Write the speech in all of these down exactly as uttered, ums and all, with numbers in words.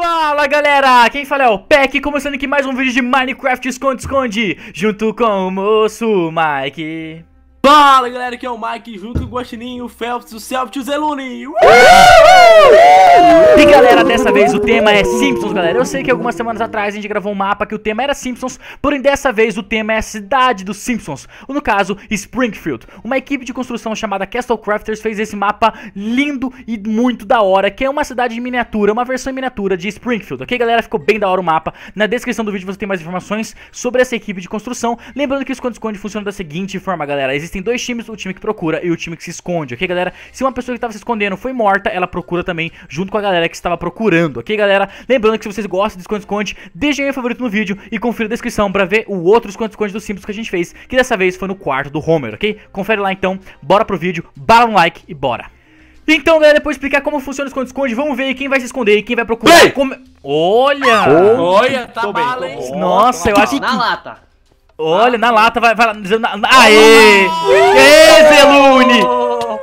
Fala galera, quem fala é o Peck, começando aqui mais um vídeo de Minecraft Esconde-Esconde, junto com o moço Mike. Fala galera, aqui é o Mike, junto com o Gostininho, o Felps, o Celtz e o Zeluni. E galera, dessa vez o tema é Simpsons, galera. Eu sei que algumas semanas atrás a gente gravou um mapa que o tema era Simpsons, porém dessa vez o tema é a cidade dos Simpsons, ou no caso, Springfield. Uma equipe de construção chamada Castle Crafters fez esse mapa lindo e muito da hora, que é uma cidade em miniatura, uma versão em miniatura de Springfield, ok galera? Ficou bem da hora o mapa. Na descrição do vídeo você tem mais informações sobre essa equipe de construção. Lembrando que o esconde-esconde funciona da seguinte forma, galera. Existem Tem dois times, o time que procura e o time que se esconde, ok galera? Se uma pessoa que estava se escondendo foi morta, ela procura também junto com a galera que estava procurando, ok galera? Lembrando que se vocês gostam de esconde-esconde, deixem aí o favorito no vídeo e confira a descrição pra ver o outro esconde-esconde do Simpsons que a gente fez, que dessa vez foi no quarto do Homer, ok? Confere lá então, bora pro vídeo, bala no like e bora! Então galera, depois de explicar como funciona o esconde-esconde, vamos ver aí quem vai se esconder e quem vai procurar. Come... Olha! Oh, olha, tá tô bala, bem, tô nossa, eu acho que... Na lata! Olha, na lata, vai, vai lá. Aê! Aê, Zeluni!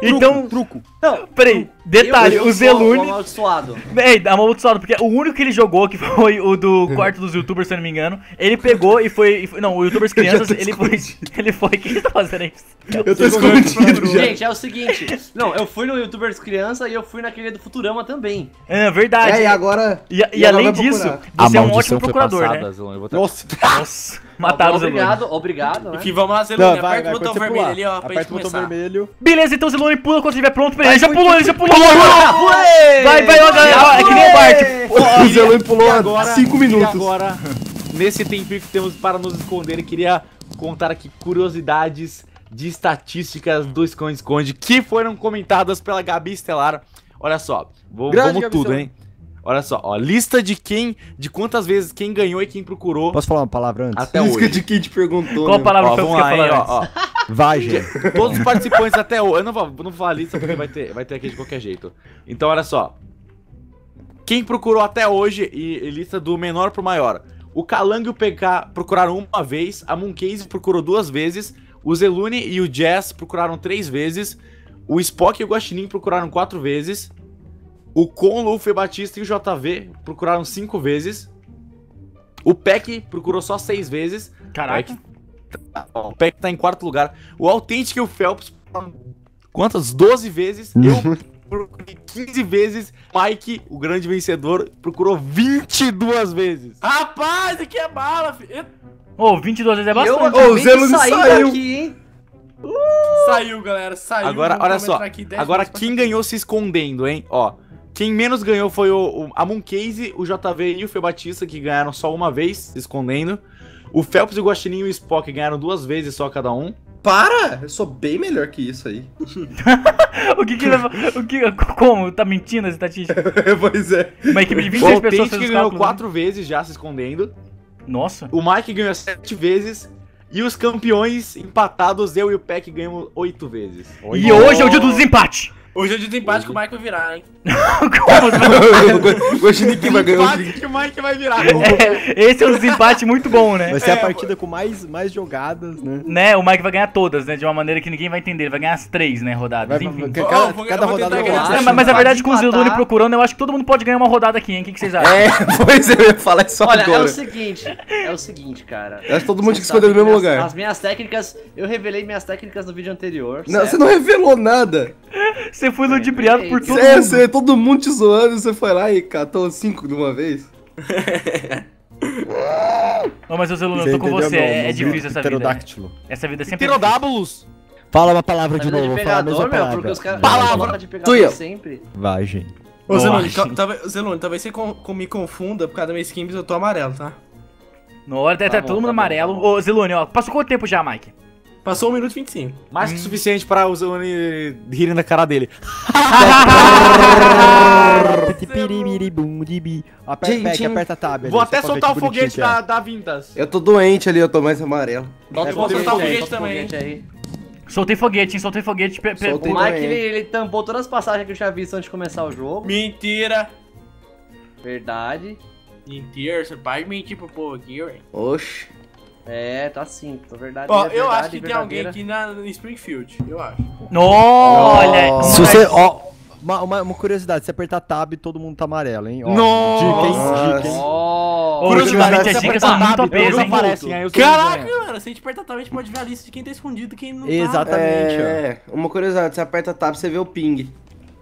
Então, truco. Não, peraí, detalhe, o Zeluni... amaldiçoado. É, amaldiçoado, porque o único que ele jogou, que foi o do quarto dos youtubers, se eu não me engano, ele pegou e foi... E foi não, o youtubers crianças, ele foi... Ele foi... O que ele tá fazendo aí? Eu tô escondido já. Gente, é o seguinte, não, eu fui no youtubers criança e eu fui naquele do Futurama também. É, verdade. É, e agora... E, e, e além disso, você é um ótimo procurador, passada, né? Zeluni, vou ter... Nossa! Nossa, mataram o Zeluni. Obrigado, obrigado, né? E que vamos lá, Zeluni, aperta o botão vermelho ali, ó, pra gente começar. Beleza, então Zeluni pula quando estiver pronto, beleza, já pulou, ele já pulou. Vai, vai, ó, galera, é que nem o Bart. O Zeluni pulou há cinco minutos. E agora, nesse tempinho que temos para nos esconder, eu queria contar aqui curiosidades de estatísticas do esconde-esconde que foram comentadas pela Gabi Estelar. Olha só, vamos, vamos tudo, hein? Olha só, ó, lista de quem, de quantas vezes quem ganhou e quem procurou. Posso falar uma palavra antes? Até lista hoje. De quem te perguntou. Qual palavra ó, que você quer falar antes? Ó, ó. Vai, gente. Todos os participantes até hoje. Eu não vou, não vou falar a lista porque vai ter, vai ter aqui de qualquer jeito. Então, olha só. Quem procurou até hoje, e, e lista do menor pro maior. O Kalang e o P K procuraram uma vez. A Munkase procurou duas vezes. O Zeluni e o Jazz procuraram três vezes. O Spock e o Guaxinim procuraram quatro vezes. O Con, Luffy, Batista e o J V procuraram cinco vezes. O Peck procurou só seis vezes. Caraca. Peck... O Peck tá em quarto lugar. O Authentic e o Felps, quantas? doze vezes. Eu procurei quinze vezes. Mike, o grande vencedor, procurou vinte e duas vezes. Rapaz, aqui é bala, filho. Ô, oh, vinte e duas vezes é bastante. Ô, o Zelo não saiu daqui, hein? Uh! Saiu, galera, saiu. Agora, olha só. Agora, quem ganhou se escondendo, hein? Ó, quem menos ganhou foi o, o, a Munkase, o J V e o Fê Batista, que ganharam só uma vez se escondendo. O Felps, o Guaxininho e o Spock ganharam duas vezes só cada um. Para! Eu sou bem melhor que isso aí. O que que leva... O que... Como? Tá mentindo essa estatística? Pois é. Uma equipe de vinte e seis pessoas fez os ganhou quatro né? vezes já se escondendo. Nossa. O Mike ganhou sete vezes. E os campeões empatados, eu e o Peck ganhamos oito vezes. Oi, e bom. Hoje é o dia do desempate! Hoje é o dia do empate que o Mike vai virar, hein? Como? Hoje ninguém vai ganhar. O empate que o Mike vai virar. É, esse é um desempate muito bom, né? Vai ser é, a partida com mais, mais jogadas, né? Né? O Mike vai ganhar todas, né? De uma maneira que ninguém vai entender. Ele vai ganhar as três, né? Rodadas. Vai, enfim. Vai, cada, oh, cada rodada ganhar. Acho, é, mas, mas a verdade, com o Zeluni procurando, eu acho que todo mundo pode ganhar uma rodada aqui, hein? O que, que vocês acham? É, pois eu ia falar isso agora. Olha, é o seguinte. É o seguinte, cara. Eu acho que todo mundo tinha que esconder no mesmo lugar. As minhas técnicas. Eu revelei minhas técnicas no vídeo anterior. Não, você não revelou nada. Você foi ludibriado é, por todo cê, mundo. Cê, todo mundo te zoando, você foi lá e catou cinco de uma vez. Não, mas eu, Zeluni, eu tô com você, é, não, é difícil essa vida. Essa vida é sempre Pterodábulos! Fala uma palavra de novo, fala a mesma palavra. Palavra de pegador sempre. Vai, gente. Ô, Zeluni, Zeluni, talvez você com, com, me confunda, por causa da minha skin, eu tô amarelo, tá? Na hora, tá, tá bom, todo mundo tá amarelo. Ô, Zeluni, ó, passou quanto tempo já, Mike? Passou um minuto e vinte e cinco. Mais que hum. suficiente para o Zeluni rirem da cara dele. Aperta, Peck, aperta a tab. Vou até soltar o foguete da, da Vintas. Eu tô doente ali, eu tô mais amarelo. Eu vou soltar o foguete também. Aí. Soltei foguete, hein? Soltei foguete. Soltei o Mike, ele, ele tampou todas as passagens que eu já vi antes de começar o jogo. Mentira. Verdade. Mentira, você vai mentir pro povo aqui, ué. Oxi. É, tá sim, tô verdade. Ó, oh, eu acho que tem alguém aqui na, na Springfield, eu acho. Olha! Se você, ó, Uma, uma, uma curiosidade, se apertar tab, todo mundo tá amarelo, hein? Ó, nossa! Dica, hein? Oh, curiosidade, que as dicas são muito obesas, hein? Aparecem, aí caraca, cara, se a gente aperta tab, a gente pode ver a lista de quem tá escondido e quem não tá. Exatamente, é, ó. Uma curiosidade, se aperta tab, você vê o ping.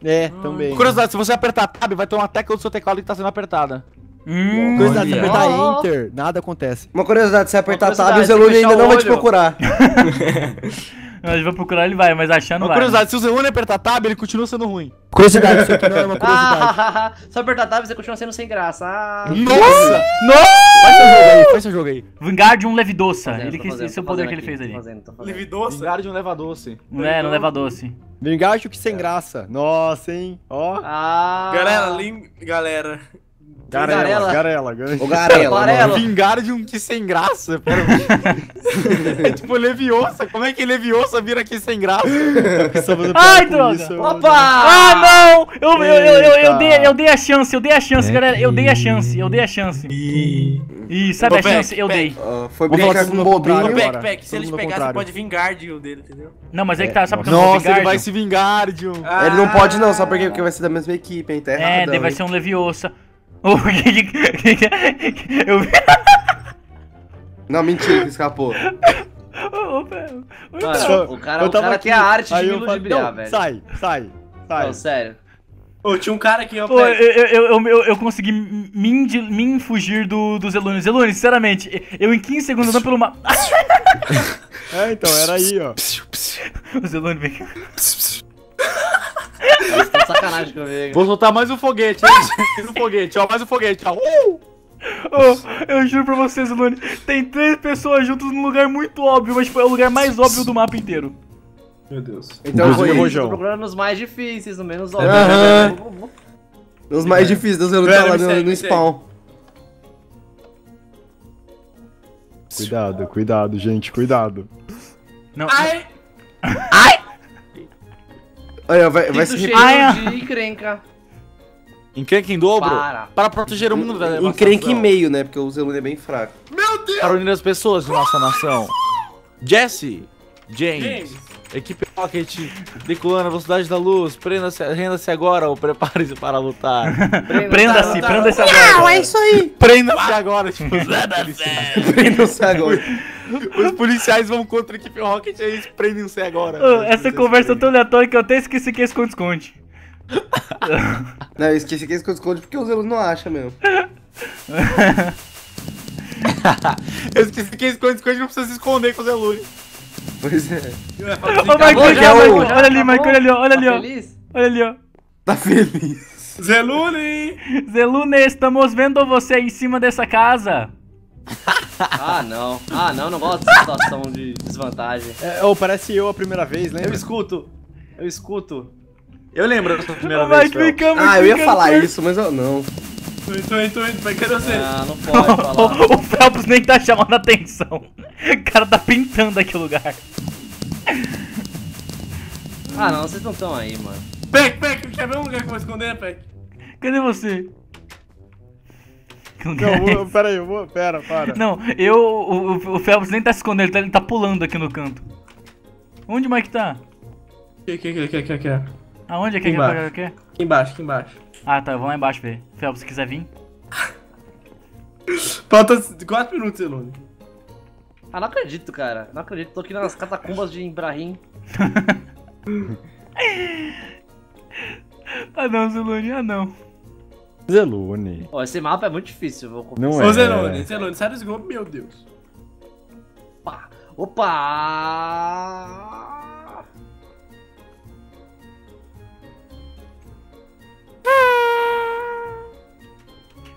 É, hum. também. Curiosidade, se você apertar tab, vai ter uma tecla do seu teclado que tá sendo apertada. Hum, curiosidade, se apertar oh. enter, nada acontece. Uma curiosidade, se apertar tab, o Zeluni ainda não vai te procurar. A gente vai procurar, ele vai, mas achando uma vai. Curiosidade, se o Zeluni apertar tab, ele continua sendo ruim. Curiosidade, isso aqui não é uma curiosidade. Ah, se apertar tab, você continua sendo sem graça. Ah, nossa! Nossa! Faz seu jogo aí, faz seu jogo aí. Wingardium Leviosa. Ele que esse é o poder que ele fez ali. Leviosa? Wingardium Leva-Doce. É, não Leva-Doce. Wingardium que sem graça. Nossa, hein? Ó. Ah. Galera, lim... galera. Garela, garela, garela. O garela, garela. Wingardium que sem graça. É tipo Leviosa. Como é que Leviosa vira aqui sem graça? Ai, droga. Opa! Ah, não! Eu, eu, eu, eu, eu, dei, eu dei a chance, eu dei a chance, é galera. Eu dei a chance, eu dei a chance. E, e sabe Ô, a Peck, chance? Peck. Eu dei. Uh, foi brincar com o bobinho. Peck, Peck, se eles pegarem, você pode Wingardium dele, entendeu? Não, mas é que tá, sabe por que eu não vou Wingardium? Ele vai se Wingardium. Ah. Ele não pode não, só porque vai ser da mesma equipe, hein? Tá errado, é, daí vai ser um Leviosa. Oh, que, que, que, que, eu... Não, mentira, que escapou. Mano, o cara, o cara tem a arte de me ludibriar, velho. Sai, sai, sai. Não, sério. Oh, tinha um cara aqui, ó. Oh, eu, eu, eu, eu, eu consegui me fugir do, do Zeluni. Zeluni, sinceramente, eu em quinze segundos não pelo mapa. É, então, era aí, ó. O Zeluni vem cá. Nossa, tá sacanagem comigo. Vou soltar mais um foguete, hein? Mais um foguete, ó, mais um foguete, ó. Uh! Oh, eu juro pra vocês, Lune, tem três pessoas juntas num lugar muito óbvio, mas tipo, é o lugar mais óbvio do mapa inteiro. Meu Deus. Então eu vou tô procurando nos mais difíceis, no menos óbvio. Uh-huh. Nos mais difíceis, Deus, eu não tá lá no, no spawn. Cuidado, cuidado, gente, cuidado. Não. Ai! Ai! Aí, ó, vai, vai se repetir. De encrenca. Encrenca em dobro? Para. Para proteger o mundo da nossa nação. Encrenca em meio, né? Porque o Zeluni é bem fraco. Meu Deus! Para unir as pessoas de nossa nação. Jesse, James, James. Equipe Rocket, decolando a velocidade da luz. Prenda-se, renda-se agora ou prepare-se para lutar. Prenda-se, prenda-se agora. Não, é isso aí. Prenda-se agora, tipo. Prenda-se agora. Os policiais vão contra a equipe Rocket e eles prendem-se agora. Oh, essa conversa é tão aleatória que eu até esqueci que é esconde-esconde. Não, eu esqueci que é esconde-esconde porque o Zeluni não acha mesmo. Eu esqueci que é esconde-esconde, não precisa se esconder com o Zeluni. Pois é. Ô, Mike, olha ali, Mike, olha ali, olha ali, ó. Tá feliz? Olha ali, ó. Tá feliz. Zeluni! Zeluni, estamos vendo você em cima dessa casa. Ah, não. Ah, não, não gosto dessa situação de desvantagem. É, oh, parece eu a primeira vez, lembra? Eu escuto. Eu escuto. Eu lembro da primeira oh, vez. Mike, ficamos, ah, eu ia falar por... isso, mas eu não. Tô indo, tô indo, tô indo, mas cadê você? Ah, não pode falar. O Felps nem tá chamando a atenção. O cara tá pintando aquele lugar. Ah, não, vocês não estão aí, mano. Peck, Peck, quer ver um lugar que eu vou esconder, Peck? Cadê você? Não, eu, pera aí, eu vou, pera, para. Não, eu, o, o Felps nem tá se escondendo, ele tá, ele tá pulando aqui no canto. Onde o Mike tá? Aqui, aqui, aqui, aqui, aqui. Aonde é que é que é? Aqui embaixo, aqui embaixo. Ah tá, eu vou lá embaixo ver. Felps, se quiser vir. Falta quatro minutos, Zeluni. Ah, não acredito, cara, não acredito, tô aqui nas catacumbas de Ibrahim. Ah não, Zeluni, ah não. Zeluni. Ó, oh, esse mapa é muito difícil, eu vou confessar. Ô, é. Zeluni, Zeluni, sai desse grupo, meu Deus. Opa! Opa!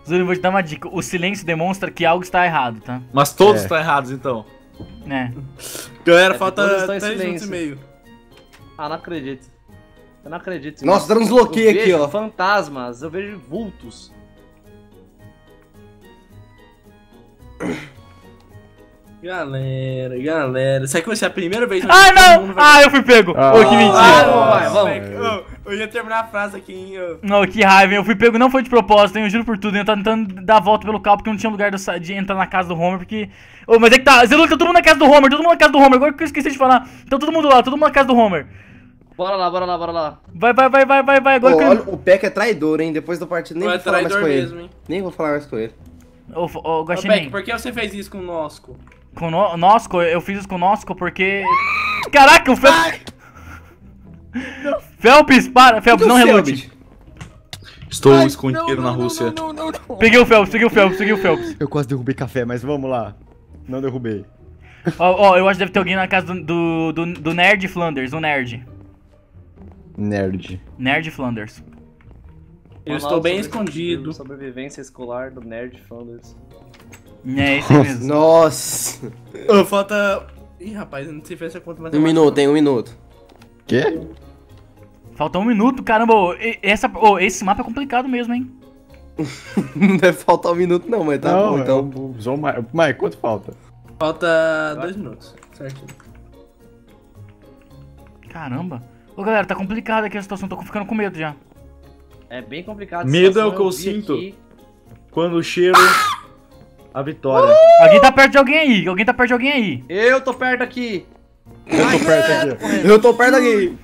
Zeluni, vou te dar uma dica. O silêncio demonstra que algo está errado, tá? Mas todos é. estão errados, então. É. Galera, é, falta três minutos e meio. Ah, não acredito. Eu não acredito. Nossa, transloquei aqui, ó. Eu vejo fantasmas, eu vejo vultos. Galera, galera. Será que vai ser a primeira vez que... Ah, não! Ah, eu fui pego! Ah, oh, que mentira! Ah, não, vai, vamos. Oh, eu ia terminar a frase aqui, hein? Eu... Não, que raiva, hein? Eu fui pego, não foi de propósito, hein? Eu juro por tudo, hein? Eu tava tentando dar a volta pelo carro porque não tinha lugar de entrar na casa do Homer, porque... Oh, mas é que tá... Zeluni, tá todo mundo na casa do Homer, todo mundo na casa do Homer. Agora que eu esqueci de falar. Tá todo mundo lá, todo mundo na casa do Homer. Bora lá, bora lá, bora lá. Vai, vai, vai, vai, vai, vai. Agora oh, olha, o Peck é traidor, hein? Depois do partido nem vou, é falar mais com mesmo, ele. Hein? Nem vou falar mais com ele. Ô, ô, Guaxinim. Ô, Peck, por que você fez isso com o Nosco? Com o Nosco? Eu fiz isso com o Nosco porque... Caraca, o Felps... Felps, para. Felps, não relute. Estou Ai, escondido não, na não, Rússia. Não, não, não, não. Peguei o Felps, peguei o Felps, peguei o Felps. Eu quase derrubei café, mas vamos lá. Não derrubei. Ó, oh, oh, eu acho que deve ter alguém na casa do, do, do, do Ned Flanders, o Nerd. Nerd. Nerd Flanders. Eu Olá, estou bem escondido. Sobrevivência escolar do Nerd Flanders. É isso mesmo. Nossa. Oh, falta... Ih, rapaz, eu não sei se essa conta mais... Um minuto, hein, um minuto. Quê? Falta um minuto, caramba. Oh, essa, oh, esse mapa é complicado mesmo, hein. Não deve faltar um minuto não, mas tá não, bom, então... Eu... Mike, quanto falta? Falta dois minutos, certinho. Caramba. Ô galera, tá complicado aqui a situação, tô ficando com medo já. É bem complicado. Medo é o que eu sinto aqui. Quando cheiro a vitória. Uh! Alguém tá perto de alguém aí, alguém tá perto de alguém aí. Eu tô perto aqui. Eu Ai, tô perto é, aqui. Correndo. Eu tô perto aqui.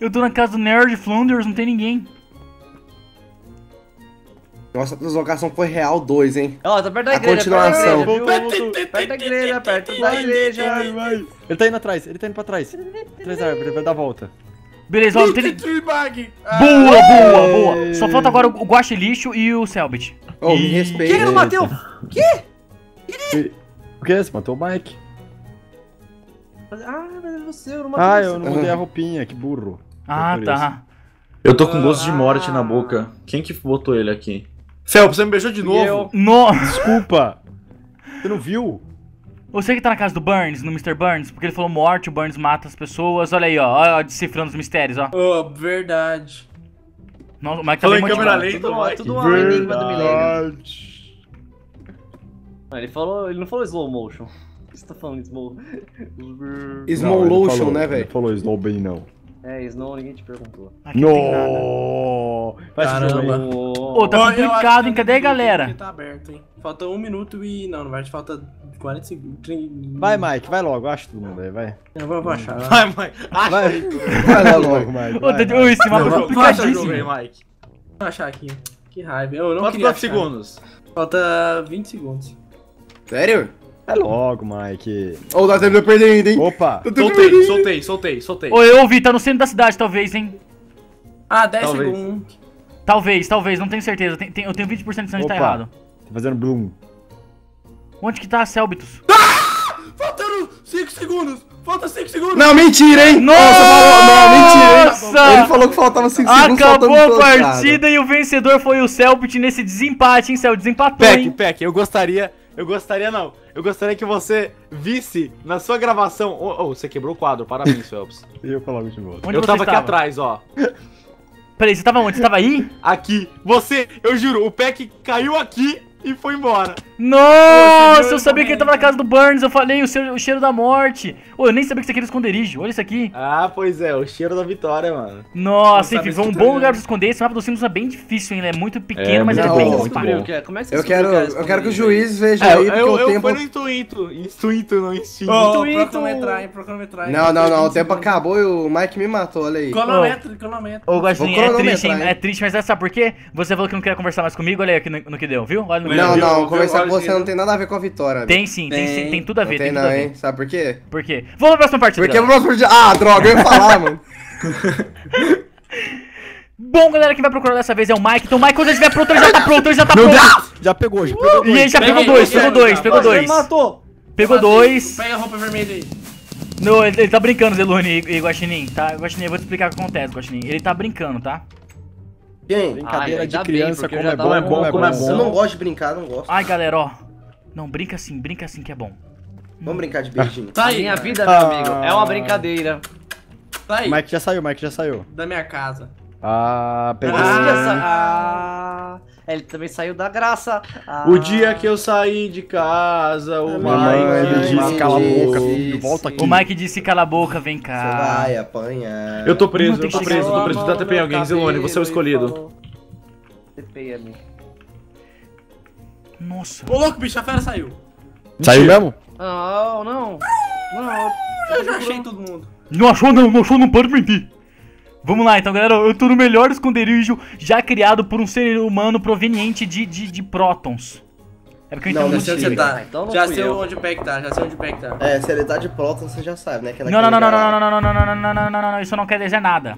Eu tô na casa do Nerd Flanders, não tem ninguém. Nossa, a deslocação foi real dois, hein? Ó, oh, tá perto da igreja, a continuação. Perto da igreja, perto da igreja. Ele tá indo atrás, ele tá indo pra trás. Três árvores, ele vai dar a volta. Beleza, ó, tem... Boa, boa, boa. Só falta agora o guache lixo e o Cellbit. Oh, me respeita. Quem não bateu? Que? Ele... O que é esse? Matou o Mike. Ah, mas é você, eu não matei. Ah, eu não mudei a roupinha, que burro. Ah, tá. Eu tô com gosto de morte na boca. Quem que botou ele aqui? Céu, você me beijou de novo? Eu... Nossa! Desculpa! Você não viu? Você que tá na casa do Burns, no mister Burns, porque ele falou morte, o Burns mata as pessoas. Olha aí, ó, ó decifrando os mistérios, ó. Oh, verdade. Nossa, o Mike tá falou bem em câmera lenta, Mike. Tudo uma enigma do milênio. Ele falou, ele não falou slow motion. O que você tá falando, slow? Slow motion, né, velho? Ele falou slow bem, não. É, Snow, ninguém te perguntou. Aqui no! Não tem nada. Caramba! Ô, oh, tá complicado, hein? Cadê a galera? Tá aberto, hein? Falta um minuto e... Não, não vai, falta quarenta segundos. trinta... Vai, Mike, vai logo. Acha todo mundo aí, vai. Eu vou baixar. Vai, Mike. Acha vai. aí. Vai lá logo, Mike. Ô, oh, esse mapa é complicadíssimo. Vai aí, Mike. Vou achar aqui. Que raiva. Eu não queria achar. Falta quatro segundos. Falta vinte segundos. Sério? É logo, Mike. Ô, nós estamos perdendo, hein? Opa! Soltei, soltei, soltei, soltei. Ô, eu ouvi, tá no centro da cidade, talvez, hein? Ah, dez segundos. Talvez, talvez, não tenho certeza. Tem, tem, eu tenho vinte por cento de chance de tá errado. Tá fazendo bloom. Onde que tá a Celbitus? Ah! Faltando cinco segundos! Falta cinco segundos! Não, mentira, hein? Nossa! Nossa! Não, mentira, hein? Ele falou que faltava cinco segundos. Acabou a partida e o vencedor foi o Celbit nesse desempate, hein, Cel? Desempatou, Peck, hein? Peck, eu gostaria... Eu gostaria não, eu gostaria que você visse na sua gravação... Oh, oh você quebrou o quadro, parabéns, Felps. Eu falava de novo. Eu tava aqui atrás, ó. Peraí, você tava onde? Você tava aí? Aqui. Você, eu juro, o Peck caiu aqui e foi embora. Nossa, eu, eu sabia que ele tava na casa do Burns, eu falei, o, seu, o cheiro da morte. Ô, oh, eu nem sabia que isso aqui era esconderijo, olha isso aqui. Ah, pois é, o cheiro da vitória, mano. Nossa, enfim, foi um bom lugar pra se esconder. Esse mapa do Simpsons é bem difícil, hein, ele é muito pequeno, é, mas não, ele é bem descobrido. Como é que você eu quero, que eu quero que o juiz veja é, aí, porque eu, eu, o eu tempo... Eu fui no intuito, intuito, não instinto. Oh, intuito. Cronometrar, cronometrar. Não, não, não, o tempo acabou e o Mike me matou, olha aí. Cronometro, cronometro. Ô, Guaxinim, é triste, hein, é triste, mas sabe por quê? Você falou que não queria conversar mais comigo, olha aí no, no que deu, viu? Olha no que deu. Não, não, conversar você não tem nada a ver com a vitória. Tem sim, tem sim, tem tudo a ver, tem tudo a ver. Sabe por quê? Por quê? Vamos pra próxima partida. Porque vamos pra... Ah, droga, eu ia falar, mano. Bom, galera, quem vai procurar dessa vez é o Mike. Então o Mike, quando ele estiver pronto, ele já tá pronto, ele já tá pronto. Já pegou, já pegou dois. E ele já pegou dois, pegou dois, pegou dois. Matou. Pegou dois. Pega a roupa vermelha aí. Não, ele tá brincando, Zeluni e Guaxinim, tá? Guaxinim, eu vou te explicar o que acontece, Guaxinim. Ele tá brincando, tá? Quem? Brincadeira de criança, como é bom, é bom, é bom. Eu não gosto de brincar, não gosto. Ai, galera, ó. Não, brinca assim, brinca assim que é bom. Vamos brincar de beijinho. Tá aí. Minha vida, meu amigo, é uma brincadeira. Tá aí. Mike já saiu, Mike já saiu. Da minha casa. Ah, pegou. Ah, ele também saiu da graça. Ah. O dia que eu saí de casa, o Mike disse, disse cala a boca, filho, volta aqui. O Mike disse cala a boca, vem cá. Você vai apanhar. Eu tô preso, eu tô preso, eu tô preso. Dá T P em alguém, Zeluni, você é o escolhido. T P ali. Nossa. Ô louco, bicho, a fera saiu. Saiu mesmo? Não, não. Não, Eu já achei todo mundo. Não achou não, não achou, não pode mentir. Vamos lá então, galera, eu tô no melhor esconderijo já criado por um ser humano proveniente de, de, de prótons. É porque não, eu entendo muito tá. Então não já sei eu. onde o Peck tá, já sei onde o Peck tá. É, se ele tá de prótons, você já sabe, né? Que é não, não, não, não, não, não, não, não, não, não, não, não, não, isso não quer dizer nada.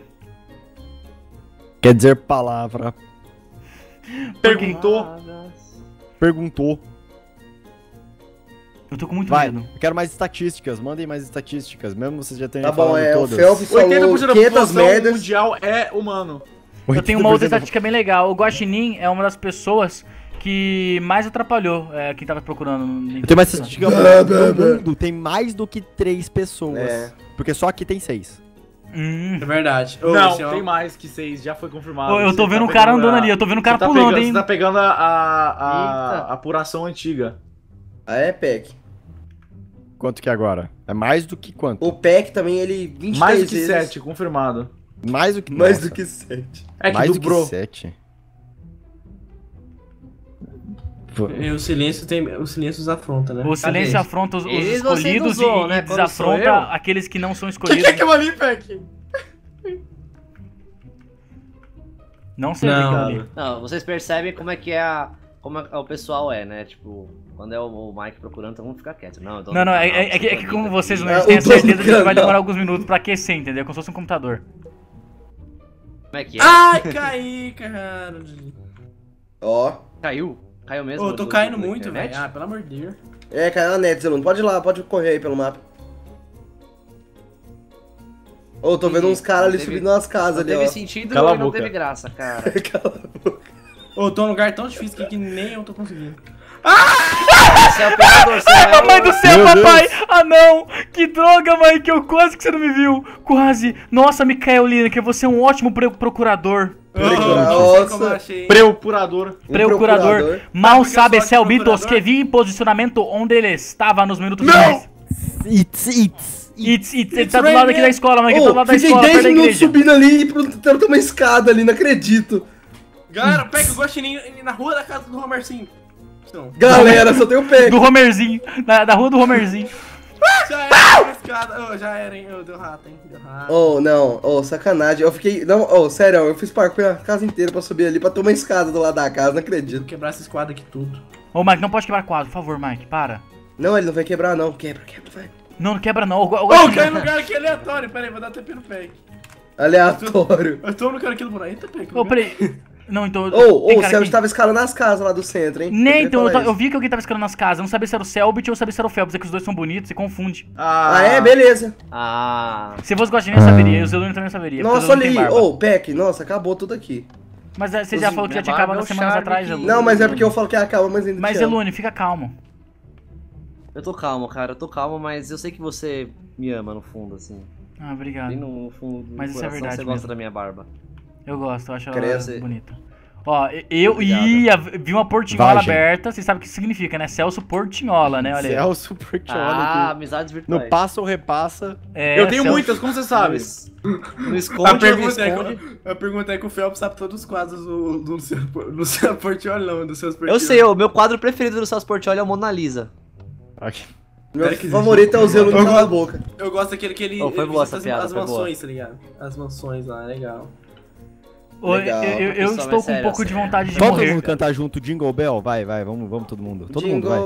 Quer dizer palavra. Perguntou. Palavras. Perguntou. Eu tô com muito Vai, medo. Eu quero mais estatísticas, mandem mais estatísticas, mesmo vocês já tenham tá falado é, todas. Tá bom, é, o Felps falou oitenta por cento da população mundial é humano. Eu tenho uma outra estatística bem legal, o Guaxinim é uma das pessoas que mais atrapalhou é, quem tava procurando. Eu tenho mais estatística, no mundo tem mais do que três pessoas, é. porque só aqui tem seis. Hum. É verdade. Ô, não, senhor, tem mais que seis, já foi confirmado. Ô, eu tô vendo tá o cara andando a... ali, eu tô vendo o cara tá pulando, pegando, hein. Você tá pegando a, a, a, a apuração antiga. Ah, é, Peck? Quanto que é agora? É mais do que quanto? O Peck também, ele... vinte e três mais do que vezes. sete, confirmado. Mais do que... Mais nossa. do que sete. É que mais dobrou. do que sete. E o silêncio tem... O silêncio os afronta, né? O silêncio Cadê? afronta os, os escolhidos usou, e, né? e desafronta aqueles que não são escolhidos. O que é que eu ali, Peck? Não sei o que eu ali. Não, vocês percebem como é que é a... Como a, o pessoal é, né? Tipo, quando é o, o Mike procurando, todo mundo fica quieto. Não, não, canal, não, é, é, é que, que como vocês não têm a certeza que vai demorar alguns minutos pra aquecer, entendeu? Como se fosse um computador. Como é que é? Ai, caí, cara. Ó. Oh. Caiu? Caiu mesmo? Ô, oh, tô caindo muito, velho. Ah, pelo amor de Deus. É, caiu na net, Zeluni. Pode ir lá, pode correr aí pelo mapa. Ô, oh, tô vendo e uns caras ali teve, subindo nas casas ali, ó. Não teve sentido e não teve graça, cara. Cala a boca. Ô, oh, tô num lugar tão difícil que, que nem eu tô conseguindo. Ah! Você é o pegador, você Ai, vai mamãe do céu, Meu papai! Deus. Ah, não! Que droga, mãe, que eu quase que você não me viu. Quase. Nossa, Micaelina, que você é um ótimo procurador. Procurador. Procurador. Mal sabe Cellbitos que vi em posicionamento onde ele estava nos minutos finais. It's, it's. It's, it's, ele tá do lado aqui da escola, mãe, que tá do lado da escola, perto da igreja. Fiquei dez minutos subindo ali e plantando uma escada ali, não acredito. Galera, pega o Guaxinim na rua da casa do Homerzinho. Não. Galera, só tem o Peck. Do Homerzinho. Na, da rua do Homerzinho. Já era, escada. Oh, já era, hein? Oh, deu rato, hein? Deu rato. Oh, não. Oh, sacanagem. Eu fiquei... Não, oh, sério, eu fiz parkour a casa inteira pra subir ali, pra ter uma escada do lado da casa, não acredito. Vou quebrar essa quadra aqui tudo. Ô, oh, Mike, não pode quebrar quadro, por favor, Mike, para. Não, ele não vai quebrar, não. Quebra, quebra, vai. Não, não quebra, não. Ô, caiu no lugar aqui aleatório. Pera aí, vou dar T P no Peck. Aleatório. Eu tô no cara aqui do buraco. Eita, Peck. Ô, peraí. Não, então... Ô, ô, o Celso tava escalando as casas lá do centro, hein? Nem, então, eu, eu vi que alguém tava escalando as casas. Eu não sabia se era o Cellbit ou sabia se era o Felps. É que os dois são bonitos, se confunde. Ah, ah é? Beleza. Ah... Se fosse Guaxinim, eu saberia. E o Zeluni também saberia. Nossa, olha aí. Ô, oh, Peck, nossa, acabou tudo aqui. Mas você os já falou que já tinha acabado semanas atrás, Zeluni. Não, mas é porque eu falo que acaba, mas ainda Mas, Zeluni, fica calmo. Eu tô calmo, cara. Eu tô calmo, mas eu sei que você me ama, no fundo, assim. Ah, obrigado. Bem no fundo do mas coração, isso é verdade você gosta mesmo. da minha barba. Eu gosto, eu acho Cresce. ela bonita. Ó, eu ia, vi uma portinhola Vai, aberta, vocês sabem o que isso significa, né? Celso Portinhola, né? Olha aí. Celso Portinhola. Ah, amizades virtuais. No passa ou repassa. É, eu tenho Celso... muitas, como você sabe. Não esconde, a pergunta não esconde. É que, a pergunta é que o Felps sabe todos os quadros do, do, do Celso Portinhola, não, do Celso Portinhola. Eu sei, o meu quadro preferido do Celso Portinhola é o Mona Lisa. Aqui. Meu é favorito é o Zeluni na gosto, boca. Eu gosto daquele que ele... Oh, foi ele boa essa as, piada, as foi mansões, boa. tá ligado? As mansões lá, legal. Legal, eu eu estou com um pouco de vontade de morrer. Vamos todo mundo cantar junto Jingle Bell? Vai, vai, vamos, vamos todo mundo. Todo mundo, vai.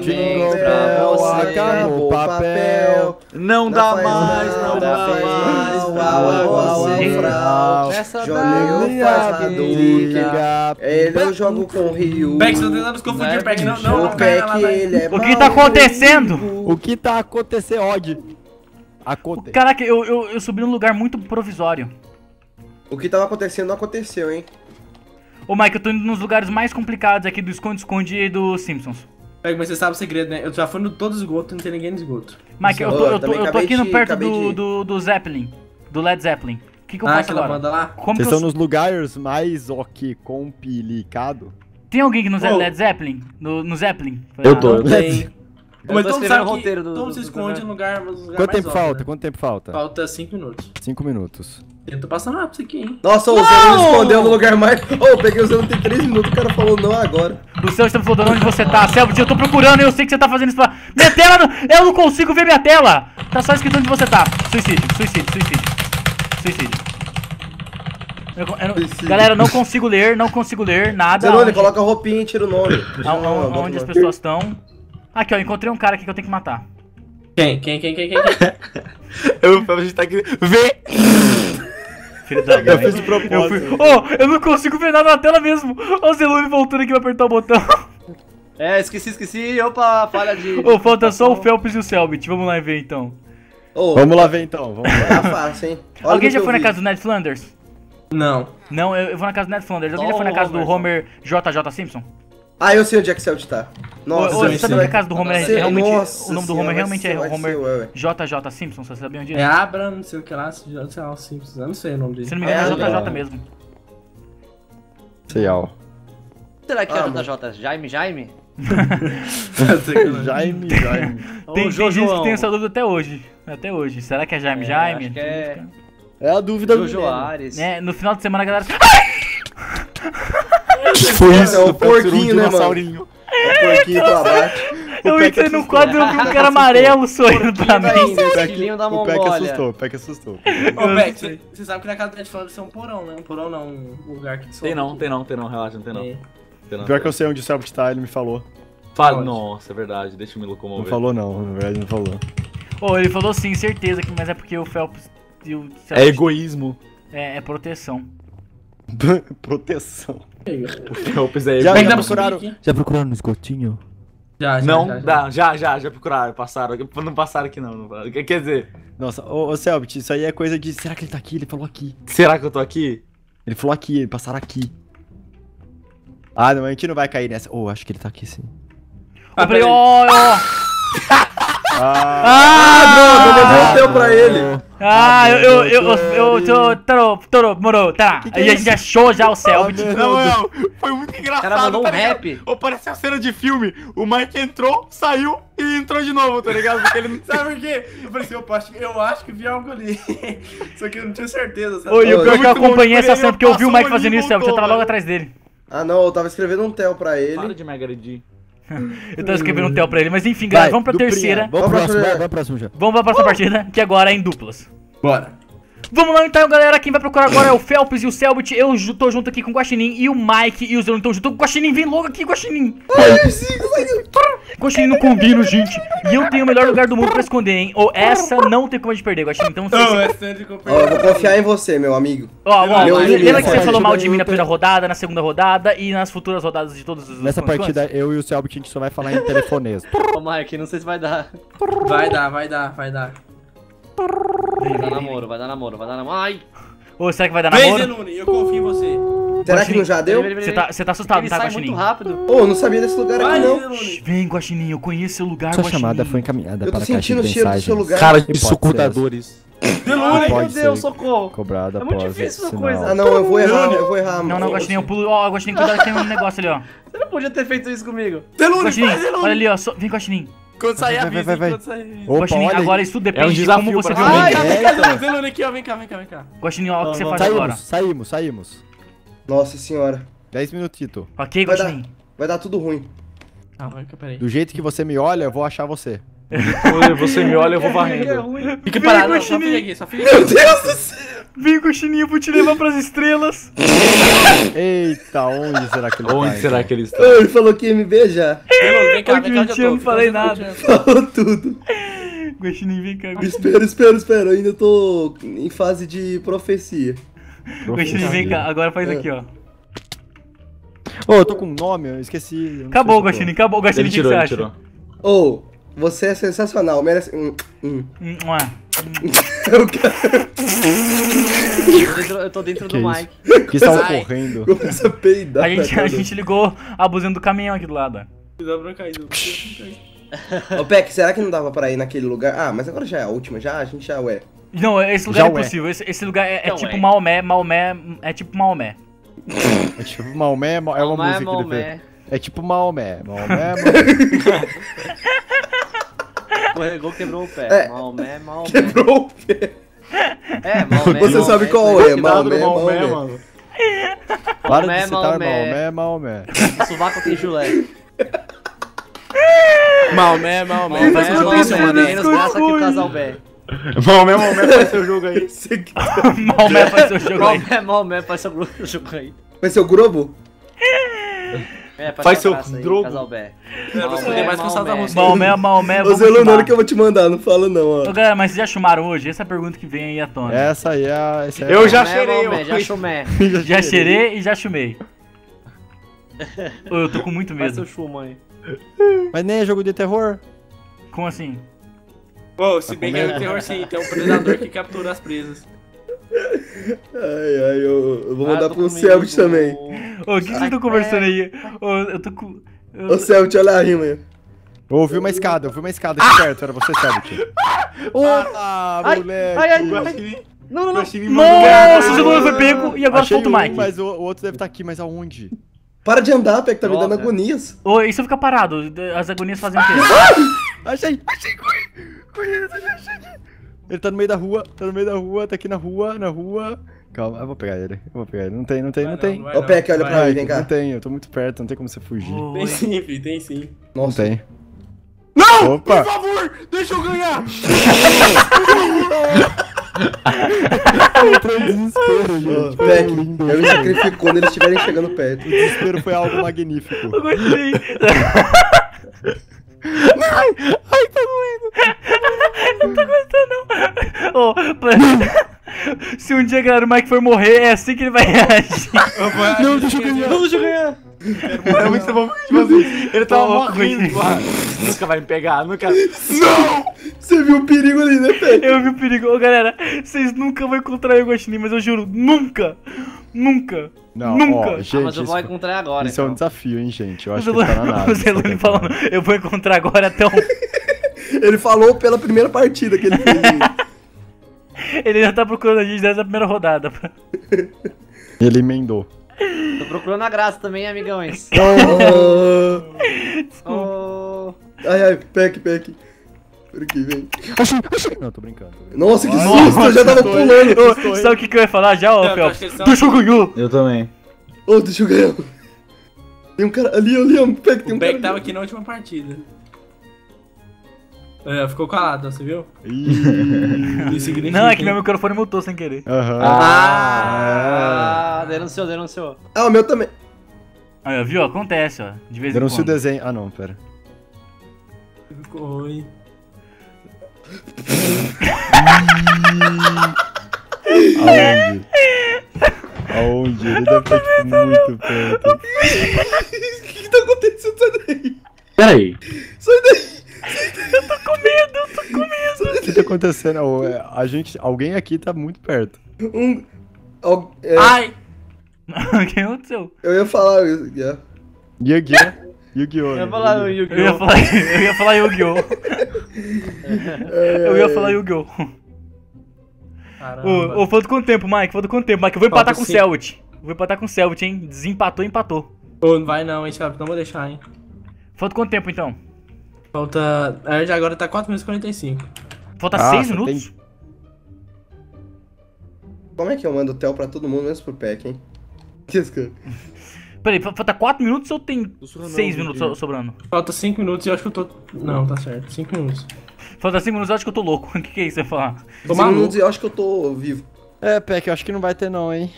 Jingle Bell, acabou o papel. Não dá mais, não dá mais. Essa dá minha Ele eu jogo com o Ryu. Peck, você tá tentando se confundir, Peck. Não, não, não cai lá. O que tá acontecendo? O que tá acontecendo, Odd? Caraca, eu subi num lugar muito provisório. O que tava acontecendo não aconteceu, hein? Ô, Mike, eu tô indo nos lugares mais complicados aqui do esconde-esconde e do Simpsons. Pega, mas você sabe o segredo, né? Eu já fui no todo esgoto, não tem ninguém no esgoto. Mike, eu tô, eu tô, eu tô aqui no perto do, do, do Zeppelin, do Led Zeppelin. O que, que eu faço ah, agora? Lá? Como Vocês eu... estão nos lugares mais ok, complicado? Tem alguém que no oh. Led Zeppelin? No, no Zeppelin? Foi eu tô. Tem. Mas todo mundo sabe que todo mundo se esconde em lugar, lugar mais alto. Quanto tempo falta? Quanto tempo falta? Falta cinco minutos. cinco minutos. Tenta passar rápido isso aqui, hein? Nossa, o Zé não escondeu no lugar mais... Ô, oh, peguei o Zé, não tem três minutos, o cara falou não agora. do céu, estamos flodando. Onde você tá, Cellbit? Eu tô procurando, eu sei que você tá fazendo isso pra... Minha tela não... Eu não consigo ver minha tela. Tá só escrito onde você tá. Suicídio, suicídio, suicídio. Suicídio. Eu, eu não... suicídio. Galera, não consigo ler, não consigo ler nada. Zeluni, onde... coloca a roupinha e tira o nome. Não, não, não, onde as pessoas estão. Aqui, ó, encontrei um cara aqui que eu tenho que matar. Quem? Quem, quem, quem, quem? Eu vou estar aqui... Vê! Filho da mãe. Eu fiz de propósito. Eu fui... Oh, eu não consigo ver nada na tela mesmo. Ó, o Zeluni voltando aqui pra apertar o botão. É, esqueci, esqueci. Opa, falha de... Oh, falta só o Felps e o Cellbit. Vamos lá ver, então. Oh, vamos lá ver, então. Vamos lá. É fácil, hein? Alguém já foi na casa do Ned Flanders? Não. Não, eu, eu vou na casa do Ned Flanders. Alguém oh, já foi na casa Homer, do Homer J J Simpson? Ah, eu sei onde é que o Celtz tá. Nossa, ô, você sabe onde é a casa do Homer? Nossa, é realmente, nossa, o nome do Homer realmente é Homer J J Simpson, você sabe onde é? É Abra, não sei o que lá, sei lá, Simpsons, eu não sei o nome dele. Se não me engano, é J J mesmo. Sei lá. Será que é J J? Jaime, Jaime? Jaime, Jaime. Tem gente que tem essa dúvida até hoje, até hoje. Será que é Jaime, Jaime? É a dúvida do Joares. No final de semana a galera... Que foi isso? É o porquinho, né, mano? É o porquinho pra baixo. Eu entrei no quadro e eu vi um cara amarelo sorrindo pra mim. O Peck assustou, o Peck assustou. Ô, Peck, você sabe que na casa do Ned Flanders é um porão, né? Um porão não, um lugar que... Tem não, tem não, tem não, relaxa, não tem não. Pior que eu sei onde o Cellbit tá, ele me falou. Fala, nossa, é verdade, deixa eu me locomover. Não falou não, na verdade não falou. Ô, ele falou sim, certeza, mas é porque o Felps e o Cellbit... É egoísmo. É, é proteção. Proteção. O Felps é... Já, já, já procuraram? Já procuraram no esgotinho? Já, já. Não, já, já, já, já, já procuraram, passaram. Não passaram aqui não, não. Quer dizer... Nossa, ô, ô Cellbit, isso aí é coisa de... Será que ele tá aqui? Ele falou aqui. Será que eu tô aqui? Ele falou aqui, ele passaram aqui. Ah, não, a gente não vai cair nessa. Ô, oh, acho que ele tá aqui sim. Ah, peraí, ó, ó. Ah, não, eu devolveu pra ele. Ah, eu, eu, eu, eu, toro, toro, moro, tá. Aí a gente achou já o Cellbit. Não, não, foi muito engraçado. O cara mandou um rap. Ou parecia a cena de filme. O Mike entrou, saiu e entrou de novo, tá ligado? Porque ele não sabe o quê. Eu falei assim, opa, eu acho que vi algo ali. Só que eu não tinha certeza, sabe? Oi, eu pior que eu acompanhei essa cena porque eu vi o Mike fazendo isso, Cellbit. Eu tava logo atrás dele. Ah, não, eu tava escrevendo um tel pra ele. Para de me agredir. Eu tava escrevendo um tel pra ele, mas enfim, galera, vamos pra terceira. Vamos pra próxima, vamos pra próxima já. Vamos pra próxima partida, que agora é em duplas. Bora. Vamos lá então, galera, quem vai procurar agora é o Felps e o Cellbit. Eu tô junto aqui com o Guaxinim e o Mike e o Zeluni estão junto. O Guaxinim, vem logo aqui, Guaxinim. Guaxinim, não combina, gente. E eu tenho o melhor lugar do mundo pra esconder, hein. Ou essa não tem como a gente perder, Guaxinim. Então eu vou confiar em você, meu amigo. Ó, lembra que você falou mal de mim na primeira rodada, na segunda rodada e nas futuras rodadas de todos os... Nessa partida, eu e o Cellbit, a gente só vai falar em telefonês. Ô, Mike, não sei se vai dar. Vai dar, vai dar, vai dar. Vai dar namoro, vai dar namoro, vai dar namoro. Ai! Ô, será que vai dar namoro? Vem, Zeluni, eu confio em você. Será que não já deu? Você tá, tá assustado, ele tá, Guaxinim? Muito rápido. Ô, oh, não sabia desse lugar aqui, não. Vem, Guaxinim, eu conheço seu lugar, Guaxinim. Sua chamada foi encaminhada eu para a caixa de mensagens. Eu tô sentindo o cheiro do seu lugar. Cara de sucudadores. Zeluni, meu Deus, socorro. Cobrada é muito difícil essa coisa. Ah, não, eu vou errar, eu vou errar. Não, não, Guaxinim, eu pulo. Ó, Guaxinim, cuidado que tem um negócio ali, ó. Você não podia ter feito isso comigo. Zeluni, faz, Zeluni. Olha ali, ó. Vem, Guaxinim. Quando sair a vida, quando sair a vida. Agora isso depende é um de como você viu o Mike. Zeluni, aqui, ó, vem cá, vem cá, vem cá. Guaxinim, olha o que você faz agora. Saímos, saímos. Nossa senhora. dez minutitos. Ok, Guaxinim. Vai, vai dar tudo ruim. Ah, peraí. Do jeito que você me olha, eu vou achar você. Você me olha, eu vou varrendo. Fique parado, não, só fica aqui, só fica aqui. Meu Deus do céu. Vem, Guaxinim, eu vou te levar pras estrelas. Eita, onde será que ele está? Onde será que ele está? Ele falou que ia me beijar. Vem cá, vem cá, eu não falei nada. Falou tudo. Guaxinim, vem cá. Espera, espera, espera. Eu ainda tô em fase de profecia. Guaxinim, vem cá. Agora faz aqui, ó. Ô, eu tô com um nome, eu esqueci. Acabou, Guaxinim, acabou. Guaxinim, o que você acha? Ô, você é sensacional, merece... Eu tô dentro do Mike. O que está ocorrendo? Começa a peidar. A gente ligou a buzina do caminhão aqui do lado. Dá pra cair, não dá. Ô, Peck, será que não dava pra ir naquele lugar? Ah, mas agora já é a última, já? A gente já ué. Não, esse lugar é impossível. Esse lugar é tipo Maomé, Maomé... É tipo Maomé. É tipo Maomé, é uma música que ele fez. É tipo Maomé, Maomé, Maomé. Corregou, quebrou o pé. É. Maomé, Maomé. Quebrou o pé. É, Maomé. Você Maomé, sabe qual é, Maomé, Maomé, Maomé, mano. Para Maomé, de citar Maomé, Maomé. O sovaco tem chulé. Maomé, Maomé. Menos graça que o casal bé. Maomé, Maomé, faz seu jogo aí. Maomé, faz seu jogo aí. Maomé, Maomé, faz seu jogo aí. Faz seu grobo? É, faz, faz seu drogo. Maomé, Maomé, Maomé. Ô Zeluni, olha que eu vou te mandar, não fala não, ó. Ô galera, mas vocês já chumaram hoje? Essa é a pergunta que vem aí à tona. Essa aí é a... Essa aí eu é já cheirei, eu já chumei. Já cheirei e já chumei. Ô, eu tô com muito medo. Faz seu chumo aí. Mas nem é jogo de terror? Como assim? Ô, se bem que é o terror sim, que é um predador que captura as presas. Ai, ai, eu, eu vou mandar ah, pro Celtz também. Ô, o que vocês estão conversando é... aí? Ô, eu tô com... Eu... Ô, Celtz, olha a rima aí. Eu ouvi uma escada, eu ouvi uma escada aqui ah! perto, era você, Celtz. Ah, ai, moleque. Ai, ai, ai. Não, não, não. Nossa, o Zeluni foi pego e agora falta o Mike. Um, mas o, o outro deve estar aqui, mas aonde? Para de andar, Peck, tá me dando agonias. Ô, e se eu ficar parado? As agonias fazem o quê? Achei, achei, corri, achei. Ele tá no meio da rua, tá no meio da rua, tá aqui na rua, na rua. Calma, eu vou pegar ele, eu vou pegar ele. Não tem, não tem, não, não tem. Ô, Peck, olha pra mim, vem cá. Não tem, eu tô muito perto, não tem como você fugir. Oh, tem sim, filho, tem sim. Nossa. Não tem. Não! Opa. Por favor, deixa eu ganhar! Eu entrei em desespero, gente. Peck, eu me sacrifico quando eles estiverem chegando perto. O desespero foi algo magnífico. Eu gostei. Ai, ai, tá doendo. Eu não tô gostando, não. Oh, se um dia, galera, o Mike for morrer, é assim que ele vai reagir. Opa, não, deixa eu ganhar. Não, deixa eu ganhar. É muito bom fazer. Ele tava morrendo lá. Nunca vai me pegar, nunca. Não! Você viu o perigo ali, né, Peck? Eu vi o perigo. Ô, galera, vocês nunca vão encontrar o Guaxinim, mas eu juro, nunca. Nunca. Não, nunca. Ó, gente, ah, mas eu vou isso, encontrar agora. Isso então. É um desafio, hein, gente. Eu acho que ele tá na nave. O Zeluni falando, eu vou encontrar agora até o... Ele falou pela primeira partida que ele fez. Ele já tá procurando a gente desde a primeira rodada. Ele emendou. Tô procurando a graça também, amigões. Oh. Oh. Ai, ai, Peck, Peck. Por aqui, vem. Não, tô brincando. Tô brincando. Nossa, que susto, nossa, eu já tava pulando. Oh, sabe o que, que eu ia falar já, ô, Felps? Deixa eu ganhar. Eu também. Ô, oh, deixa eu ganhar. Tem um cara ali, ali, ó. Um Peck, tem um o Peck cara tava ali. Aqui na última partida. É, ficou calado, você viu? Não, é que meu microfone mutou sem querer. Aham. Uhum. Ah, ah, denunciou, denunciou. Ah, o meu também. Ah, viu? Acontece, ó. De vez em quando. Denunciou o desenho. Ah, não, pera. Ficou ruim. Aonde? Aonde? Ele deve estar tipo, muito perto. O que que tá acontecendo? Sai daí. Peraí. Sai daí. Eu tô com medo, eu tô com medo. O que tá acontecendo? A gente, alguém aqui tá muito perto. Um... Al, é... Ai! O que aconteceu? Eu ia falar Yu-Gi-Oh. Yu-Gi-Oh. Yu-Gi-Oh! Eu ia falar Yu-Gi-Oh! Eu ia falar Yu-Gi-Oh! Eu ia falar Yu-Gi-Oh! Ô, ô, falta quanto tempo, Mike? Falta quanto tempo, Mike? Eu vou empatar com o Celtz. Vou empatar com o Celtz, hein? Desempatou, empatou. Ô, não vai não, hein, Celtz? Não vou deixar, hein? Falta quanto tempo, então? Falta... Agora tá quatro minutos e quarenta e cinco. Falta seis minutos? Tem... Como é que eu mando o tel pra todo mundo, menos pro Peck, hein? Peraí, falta quatro minutos ou tem seis minutos sobrando? Falta cinco minutos e eu acho que eu tô... Não, tá certo. cinco minutos. Falta cinco minutos e eu acho que eu tô louco. O que que é isso? Você vai falar? Tô cinco minutos e eu acho que eu tô vivo. É, Peck, eu acho que não vai ter não, hein?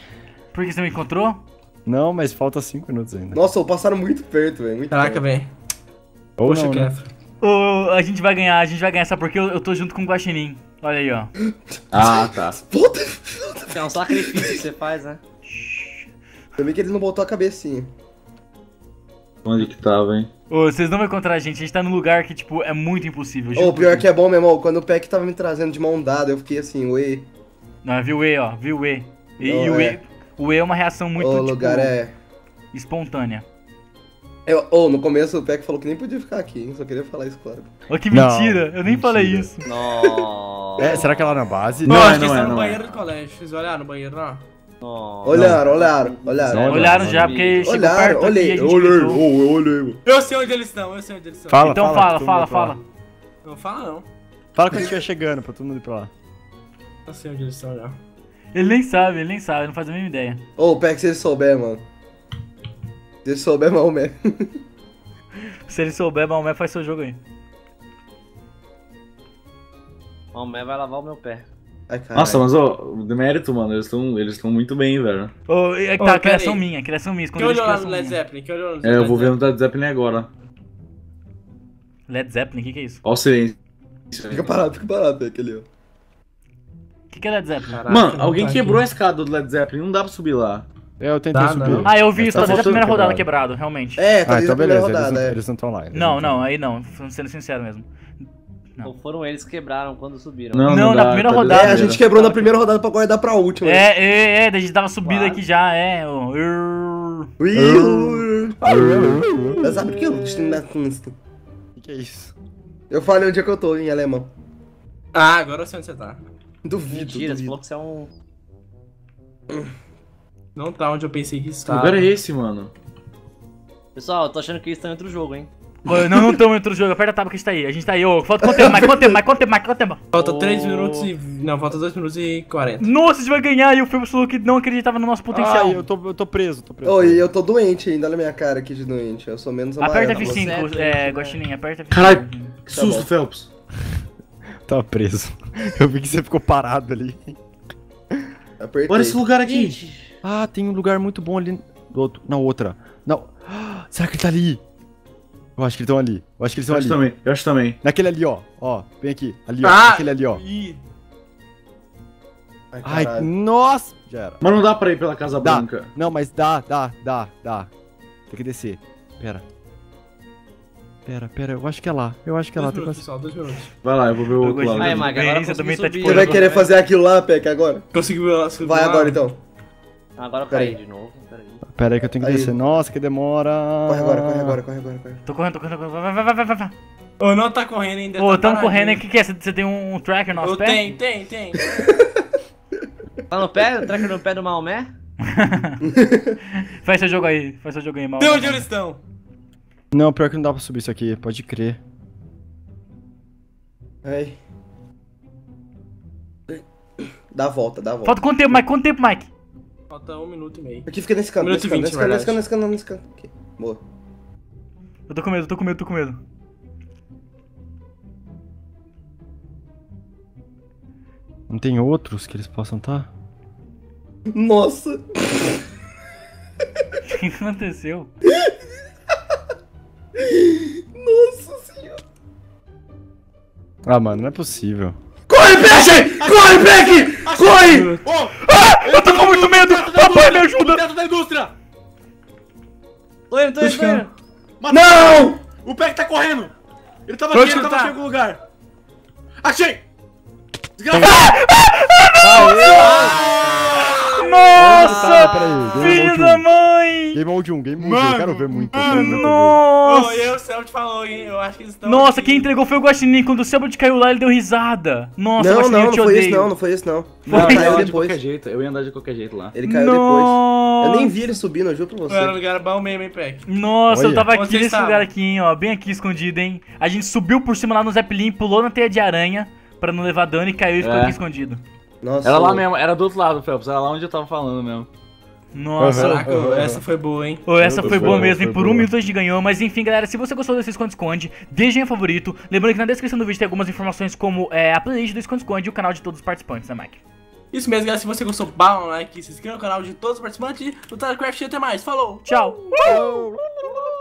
Porque você me encontrou? Não, mas falta cinco minutos ainda. Nossa, passaram muito perto, velho. Caraca, velho. Poxa, não, né? Oh, a gente vai ganhar, a gente vai ganhar, sabe porque eu, eu tô junto com o Guaxinim. Olha aí, ó. Ah, tá. É um sacrifício que você faz, né? Também que ele não botou a cabecinha. Onde que tava, hein? Ô, oh, vocês não vão encontrar a gente, a gente tá num lugar que, tipo, é muito impossível. Ô, oh, pior que é bom, meu irmão, quando o Peck tava me trazendo de mão dada, eu fiquei assim, uê. Não, viu o E, ó, viu o E. E o E, o E é uma reação muito, oh, tipo, lugar é... espontânea. Eu, oh, no começo o Peck falou que nem podia ficar aqui, hein? Só queria falar isso, claro. Oh, que mentira! Não, eu nem mentira. falei isso. Não. É, será que é lá na base? Não, não acho é, não que é, está no banheiro é. do colégio. Vocês olharam no banheiro lá? Olharam, olharam, olharam. Olharam já, porque chegou perto aqui e a gente gritou. Olhei, olhei. Eu sei onde eles estão, eu sei onde eles estão. Fala, então fala, fala, fala. Não fala não. Fala quando estiver chegando, pra todo mundo ir pra lá. Eu sei onde eles estão já. Ele nem sabe, ele nem sabe, ele não faz a mínima ideia. Ô, oh, Peck, se ele souber, mano. Se ele souber, Maomé. Se ele souber, Maomé faz seu jogo aí. Maomé vai lavar o meu pé. Ai, nossa, mas ó, o demérito, mano, eles estão eles tão muito bem, velho. Oh, é, tá, oh, criação aí. minha, criação minha. Que olhou lá no Led Zeppelin? Que olhou no Led Zeppelin? É, eu vou ver no Led Zeppelin agora. Led Zeppelin, o que, que é isso? Ó o silêncio. Fica parado, fica parado, é aquele, ó. O que, que é Led Zeppelin? Caraca, mano, alguém quebrou aqui a escada do Led Zeppelin, não dá pra subir lá. É, eu tentei tá, subir. Não. Ah, eu vi isso, tá desde a primeira rodada quebrado, realmente. É, tá ah, então beleza, rodada, eles, é. eles não estão lá. Não, não, aí não, sendo sincero mesmo. Não. Ou foram eles que quebraram quando subiram? Não, não, não dá, na primeira tá rodada. É, a gente quebrou na primeira rodada pra guardar pra última. É, é, é, a gente tava subindo claro. aqui já, é. Mas sabe por que eu O que é isso? Eu falei onde é que eu tô, em alemão. Ah, agora eu sei onde você tá. Duvido. Mentira, duvido. Você falou que você é um... Não tá onde eu pensei que estava. Que lugar é esse, mano? Pessoal, eu tô achando que eles estão em outro jogo, hein? Não, não estamos em outro jogo. Aperta a tábua que a gente tá aí. A gente tá aí. Ô, falta quanto tempo, Mike? Quanto tempo, Mike? Quanto tempo, Mike? Quanto tempo? Falta três minutos e... Não, falta dois minutos e quarenta. Nossa, a gente vai ganhar. E o Felps falou que não acreditava no nosso potencial. Ai, eu tô, eu tô preso, tô preso. Ô, oh, e eu tô doente ainda. Olha a minha cara aqui de doente. Eu sou menos amarelo. Aperta F cinco, tá é, Guaxinim. Aperta F cinco. Caralho, que susto, tá Felps. Tava preso. Eu vi que você ficou parado ali. Apertei. Olha esse lugar aqui. Gente. Ah, tem um lugar muito bom ali do outro. Não, outra. Não. Ah, será que ele tá ali? Eu acho que eles estão ali. Eu acho que eles estão ali. Também. Eu acho também. Naquele ali, ó. Ó, vem aqui. Ali, ó. Ah, naquele ali, ó. Ih. Ai, Ai, nossa. Já era. Mas não dá pra ir pela Casa dá. Branca. Não, mas dá, dá, dá, dá. Tem que descer. Pera. Pera, pera. Eu acho que é lá. Eu acho que é dois lá. Minutos, pessoal, dois minutos. Vai lá, eu vou ver o outro lado. Ai, Maga, agora você também tá de Você vai querer fazer aquilo lá, Peck, agora? Conseguiu lá. Vai agora, então. Agora eu caí de novo. Pera aí. Pera aí que eu tenho que aí. descer. Nossa, que demora. Corre agora, corre agora, corre agora. Corre. Tô correndo, tô correndo, tô correndo. Vai, vai, vai, vai, vai. Ô, não tá correndo ainda. Ô, tamo correndo. O que que é? Você tem um tracker no nosso pé? Tem, tem, tem. Tá no pé? O tracker no pé do Maomé? Faz seu jogo aí, faz seu jogo aí, Maomé. De onde eles estão? Não, pior que não dá pra subir isso aqui, pode crer. Aí. Dá a volta, dá a volta. Falta quanto tempo, Mike? Quanto tempo, Mike? Falta um minuto e meio. Aqui fica nesse canto, nesse canto, nesse canto, nesse canto, nesse canto, nesse canto. Okay. Boa. Eu tô com medo, eu tô com medo, eu tô com medo. Não tem outros que eles possam estar? Nossa! O que aconteceu? Nossa senhora! Ah, mano, não é possível. Corre, Peck! Corre, Peck! Corre! Oh, ah, eu tô com muito medo! Papai, me ajuda! O teto da indústria! Tô indo, tô indo, tô indo! Não! O Peck tá correndo! Ele tava aqui, ele tava aqui em algum lugar! Achei! Desgraçado! Nossa! Filho da mãe! Game mode um, game mode um, eu quero ver muito. Nossa! O Celtz falou, hein? Eu acho que eles estão. Nossa, quem entregou foi o Guaxinim. Quando o Celtz caiu lá, ele deu risada. Nossa, não, não, não foi isso, não, não foi isso, não. Não, ele caiu de qualquer jeito. Eu ia andar de qualquer jeito lá. Ele caiu depois. Eu nem vi ele subindo, eu juro pra você. Era um lugar bom mesmo, hein, Peck? Nossa, eu tava aqui nesse lugar aqui, hein, ó. Bem aqui escondido, hein? A gente subiu por cima lá no Zeppelin, pulou na teia de aranha pra não levar dano e caiu e ficou aqui escondido. Nossa, era lá mesmo, era do outro lado, Felps, era lá onde eu tava falando mesmo. Nossa, uhum, uhum, essa foi boa, hein? Oh, essa foi boa mesmo, e por um minuto a gente ganhou. Mas enfim, galera, se você gostou desse esconde-esconde, deixem o favorito. Lembrando que na descrição do vídeo tem algumas informações como é, a playlist do esconde-esconde e o canal de todos os participantes, né, Mike? Isso mesmo, galera, se você gostou, dá um like, se inscreva no canal de todos os participantes do Castle Crafters e até mais, falou! Tchau! Tchau.